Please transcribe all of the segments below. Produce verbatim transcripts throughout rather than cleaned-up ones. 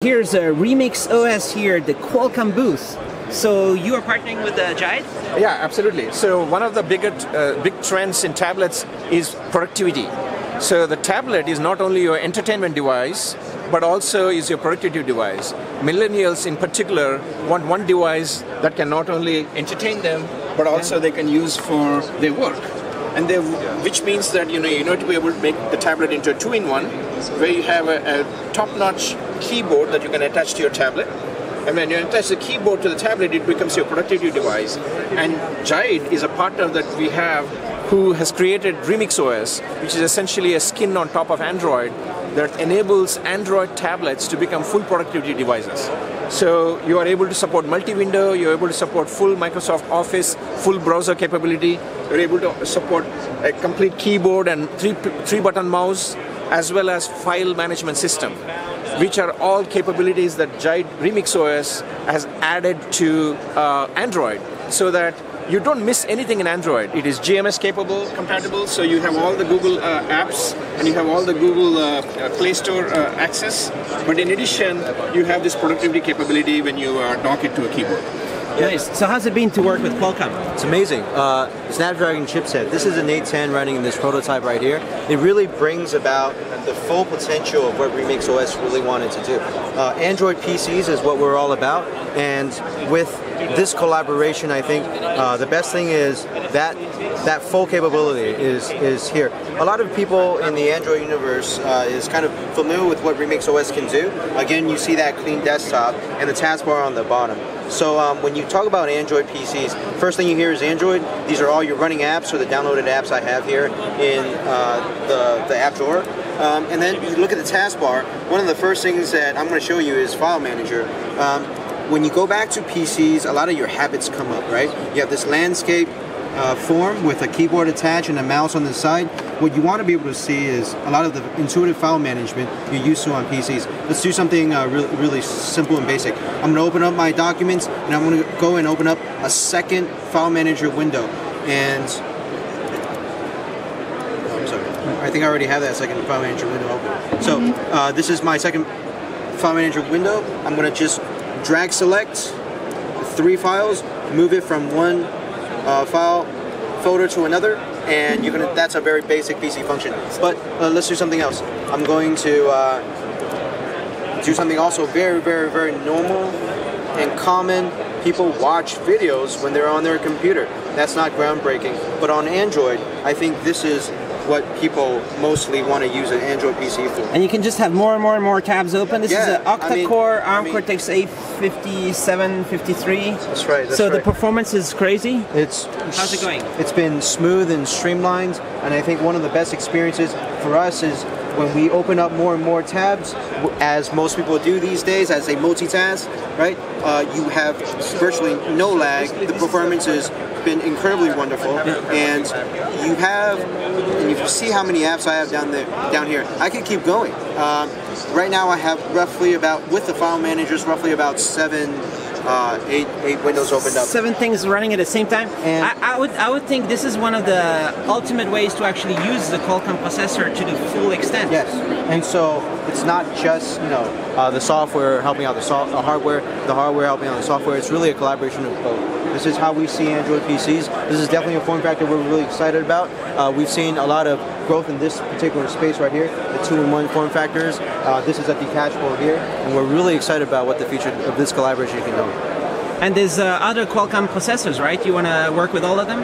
Here's a Remix O S here at the Qualcomm booth. So you are partnering with uh, Jide? Yeah, absolutely. So one of the bigger, uh, big trends in tablets is productivity. So the tablet is not only your entertainment device, but also is your productivity device. Millennials in particular want one device that can not only entertain them, but also they can use for their work. And they, which means that you know you know to be able to make the tablet into a two-in-one, where you have a, a top-notch keyboard that you can attach to your tablet, and when you attach the keyboard to the tablet, it becomes your productivity device. And Jide is a partner that we have, who has created Remix O S, which is essentially a skin on top of Android that enables Android tablets to become full productivity devices. So you are able to support multi-window, you're able to support full Microsoft Office, full browser capability, you're able to support a complete keyboard and three, three button mouse, as well as file management system, which are all capabilities that Jide Remix O S has added to uh, Android, so that you don't miss anything in Android. It is G M S capable, compatible, so you have all the Google uh, apps and you have all the Google uh, Play Store uh, access. But in addition, you have this productivity capability when you uh, dock it to a keyboard. Nice. So how's it been to work with Qualcomm? It's amazing. Uh, Snapdragon chipset. This is an eight ten running in this prototype right here. It really brings about the full potential of what Remix O S really wanted to do. Uh, Android P Cs is what we're all about, and with this collaboration, I think uh, the best thing is that that full capability is is here. A lot of people in the Android universe uh, is kind of familiar with what Remix O S can do. Again, you see that clean desktop and the taskbar on the bottom. So um, when you talk about Android P Cs, first thing you hear is Android. These are all your running apps or the downloaded apps I have here in uh, the, the app drawer. Um, and then you look at the taskbar. One of the first things that I'm going to show you is File Manager. Um, When you go back to P Cs, a lot of your habits come up, right? You have this landscape uh, form with a keyboard attached and a mouse on the side. What you want to be able to see is a lot of the intuitive file management you're used to on P Cs. Let's do something uh, really, really simple and basic. I'm going to open up my documents, and I'm going to go and open up a second file manager window. And oh, I'm sorry. I think I already have that second file manager window open. So uh, this is my second file manager window. I'm going to just drag select three files, move it from one uh, file folder to another, and you're gonna, that's a very basic P C function. But uh, let's do something else. I'm going to uh, do something also very, very, very normal and common. People watch videos when they're on their computer. That's not groundbreaking. But on Android, I think this is what people mostly want to use an Android P C for. And you can just have more and more and more tabs open. This yeah, is an octa-core I mean, ARM I mean, Cortex A fifty-seven, fifty-three. That's right. That's so right. The performance is crazy. It's how's it going? It's been smooth and streamlined, and I think one of the best experiences for us is when we open up more and more tabs, as most people do these days, as they multitask, right? Uh, you have virtually no lag. The performance has been incredibly wonderful, and you have. And if you see how many apps I have down there, down here, I could keep going. Um, right now, I have roughly about, with the file managers, roughly about seven, uh, eight, eight windows opened up. Seven things running at the same time. And I, I would, I would think this is one of the ultimate ways to actually use the Qualcomm processor to the full extent. Yes, and so it's not just you know uh, the software helping out the, so the hardware, the hardware helping out the software. It's really a collaboration of both. This is how we see Android P Cs. This is definitely a form factor we're really excited about. Uh, we've seen a lot of growth in this particular space right here, the two-in-one form factors. Uh, this is a detachable here, and we're really excited about what the future of this collaboration can do. And there's uh, other Qualcomm processors, right? You want to work with all of them?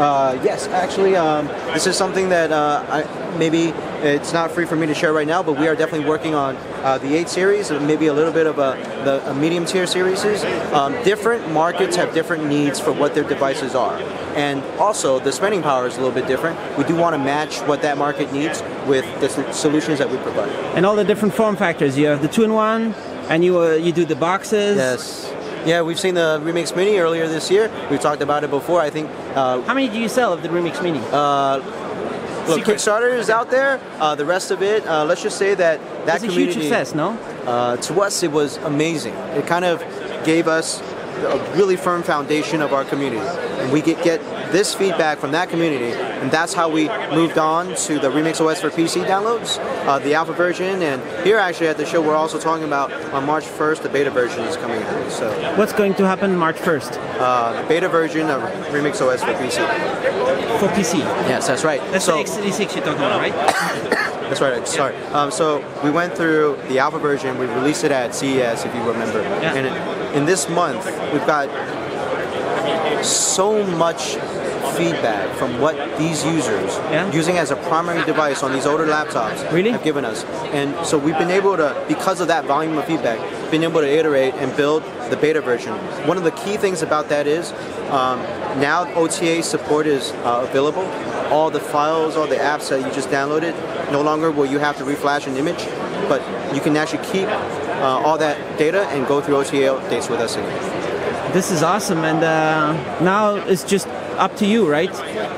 Uh, yes, actually, um, this is something that uh, I, maybe it's not free for me to share right now, but we are definitely working on uh, the eight series, and maybe a little bit of a, the, a medium tier series. Um, different markets have different needs for what their devices are. And also, the spending power is a little bit different. We do want to match what that market needs with the solutions that we provide. And all the different form factors. You have the two-in-one, and you, uh, you do the boxes. Yes. Yeah, we've seen the Remix Mini earlier this year. We've talked about it before. I think. Uh, How many do you sell of the Remix Mini? Uh, look, Secret. Kickstarter is out there. Uh, the rest of it, uh, let's just say that that it's community. It's a huge success, no? Uh, to us, it was amazing. It kind of gave us a really firm foundation of our community. And we get, get this feedback from that community, and that's how we moved on to the Remix O S for P C downloads, uh, the alpha version, and here actually at the show we're also talking about on March first the beta version is coming out. So what's going to happen March first? Uh, the beta version of Remix O S for P C. For P C? Yes, that's right. That's so, the X eighty-six you're talking about, right? That's right, sorry. Um, so we went through the alpha version, we released it at C E S if you remember. Yeah. And in this month, we've got so much feedback from what these users, yeah, using as a primary device on these older laptops, really? Have given us. And so we've been able to, because of that volume of feedback, been able to iterate and build the beta version. One of the key things about that is, um, now O T A support is uh, available. All the files, all the apps that you just downloaded, no longer will you have to reflash an image, but you can actually keep uh, all that data and go through O T A updates with us again. This is awesome, and uh, now it's just up to you, right?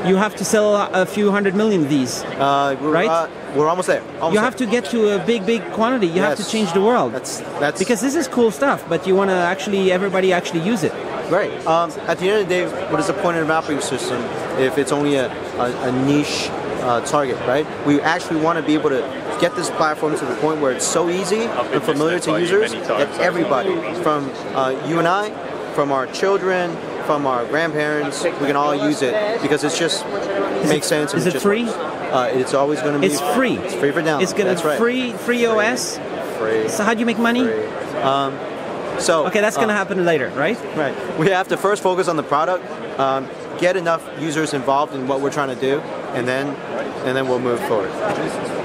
You have to sell a few hundred million of these, uh, we're, right? Uh, we're almost there. Almost you have there. to get to a big, big quantity. You yes. have to change the world. That's, that's because this is cool stuff, but you want to actually, everybody actually use it. Right. Um, at the end of the day, what is the point of an operating system if it's only a, a, a niche uh, target, right? We actually want to be able to get this platform to the point where it's so easy and familiar to users that everybody, from uh, you and I, from our children, from our grandparents, we can all use it because it's just is makes it, sense. Is it free? Uh, it's always going to be. It's free. It's free for download. It's going to be free, free O S. Free. So how do you make money? Free. Um, So, okay, that's going to uh, happen later, right? Right. We have to first focus on the product, um, get enough users involved in what we're trying to do, and then, and then we'll move forward.